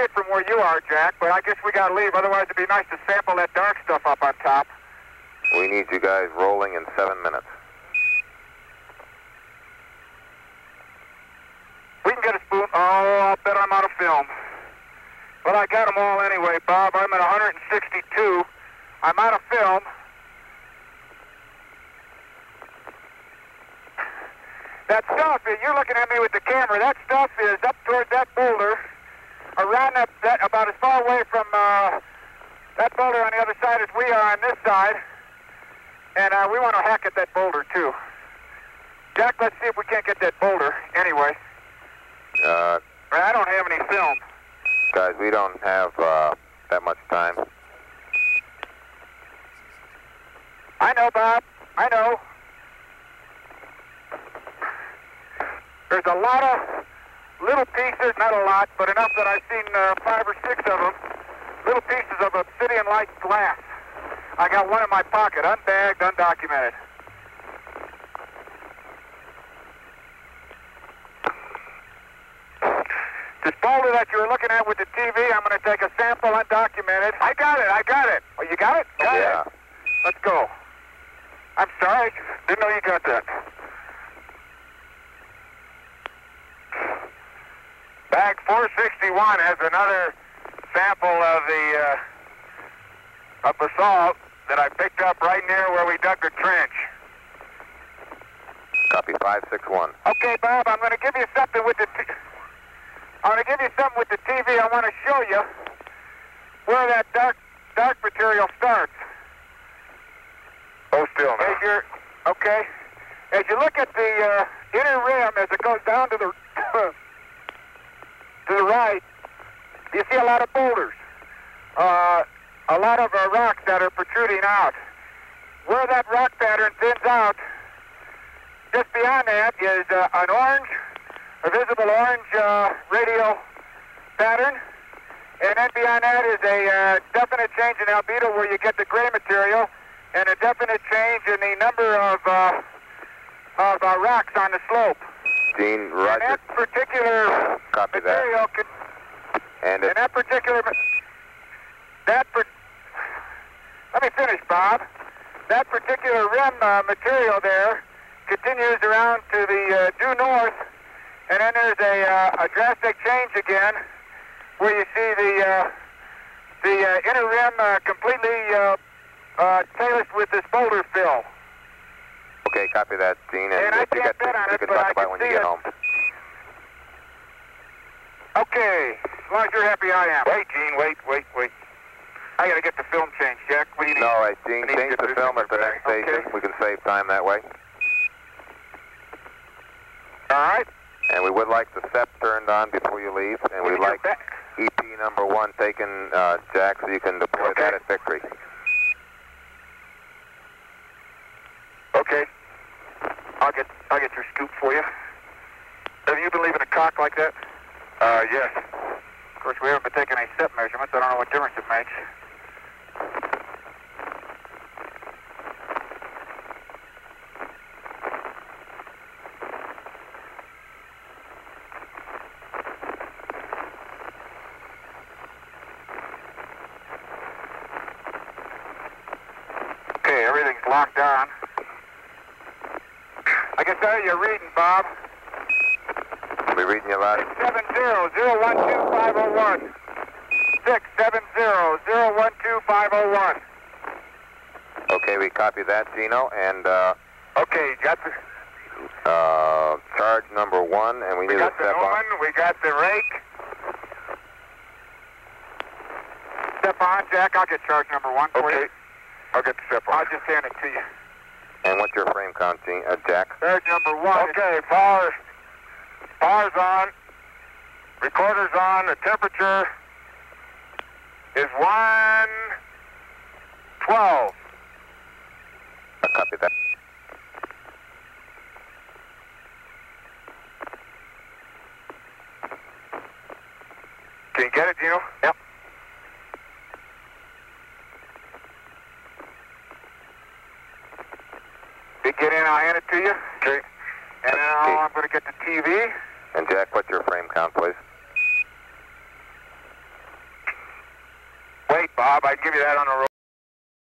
it from where you are, Jack, but I guess we got to leave. Otherwise, it'd be nice to sample that dark stuff up on top. We need you guys rolling in 7 minutes. We can get a spoon. Oh, I'll bet I'm out of film. But I got them all anyway, Bob. I'm at 162. I'm out of film. That stuff, you're looking at me with the camera, that stuff is up toward that boulder, around that about as far away from that boulder on the other side as we are on this side, and we want to hack at that boulder too. Jack, let's see if we can't get that boulder anyway. I don't have any film. Guys, we don't have that much time. I know, Bob, I know. There's a lot of little pieces, not a lot, but enough that I've seen 5 or 6 of them, little pieces of obsidian-like glass. I got one in my pocket, unbagged, undocumented. This boulder that you were looking at with the TV, I'm going to take a sample, undocumented. I got it, I got it. Oh, you got it? Got yeah. It. Let's go. I'm sorry, didn't know you got that. Bag 461 has another sample of the basalt that I picked up right near where we dug the trench. Copy 561. Okay, Bob, I'm going to give you something with the TV. I want to show you where that dark material starts. Oh, still now. As you're, okay. As you look at the inner rim as it goes down to the to the right, you see a lot of boulders, a lot of rocks that are protruding out. Where that rock pattern thins out, just beyond that is an orange, a visible orange radial pattern, and then beyond that is a definite change in albedo where you get the gray material, and a definite change in the number of rocks on the slope. Dean, roger. And that particular copy material that. And that particular let me finish, Bob. That particular rim material there continues around to the due north, and then there's a drastic change again, where you see the inner rim completely terraced with this boulder fill. Okay, copy that, Dean, and if you get to, you can talk about when you get home. Okay, as long as you're happy, I am. Wait, Gene, wait. I gotta get the film changed, Jack. What do you need? All right, Gene, change the film at the next station. We can save time that way. All right. And we would like the SEP turned on before you leave, and we'd like EP number 1 taken, Jack, so you can deploy that at Victory. Okay. I'll get your scoop for you. Have you been leaving a cock like that? Yes. Of course, we haven't been taking any step measurements. I don't know what difference it makes. Okay, everything's locked on. I can tell you're reading, Bob. We're reading you loud. 670-012-501. 670-012-501. Okay, we copy that, Gino, and okay, got the charge number 1, and we need a step on. We got the rake. Step on, Jack. I'll get charge number 1 for you. Okay, I'll get the step on. I'll just hand it to you. And what's your frame count, Jack? Charge number 1. Okay, power. Power's on, recorder's on, the temperature is 112. I copy that. Can you get it, Gino? Yep. You get in, I'll hand it to you. Okay. And now I'm going to get the TV. And Jack, what's your frame count, please? Bob, I'd give you that on the road.